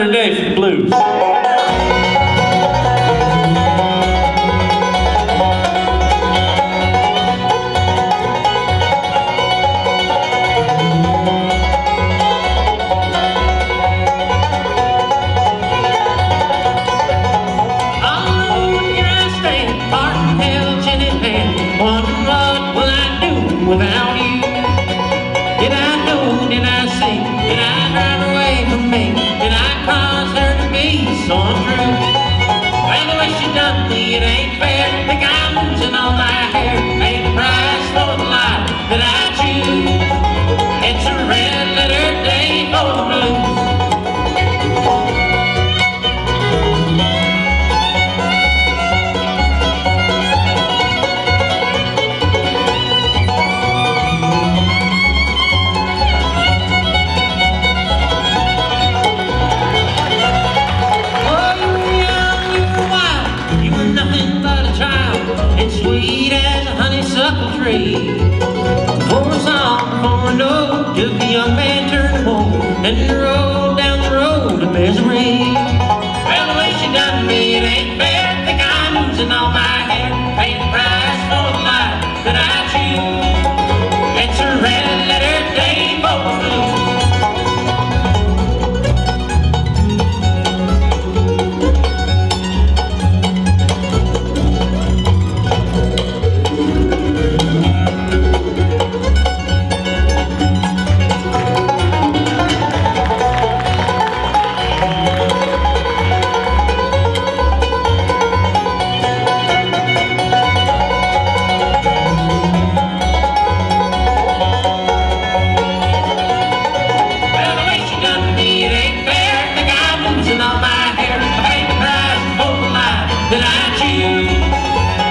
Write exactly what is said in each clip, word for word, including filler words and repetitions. Letter Day for the Blues. Without you, did I know, did I see, did I drive away from me, did I cause her to be so untrue? Well, the way she done me, it ain't fair, think I'm losing all my hair, ain't the price for the life that I choose. It's a red letter day for the blues. Sweet as a honeysuckle tree. For a song, for a note, took the young man turned home and rode down the road to misery. Well, the way she done me, it ain't fair. Think I'm losing all my hair. Pay the price for the life that I choose. It's a red letter day for the blues.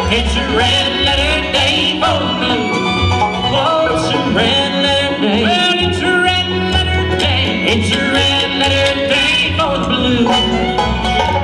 It's a red letter day for the blues. Oh, it's a red letter day. Well, it's a red letter day. It's a red letter day for the blues.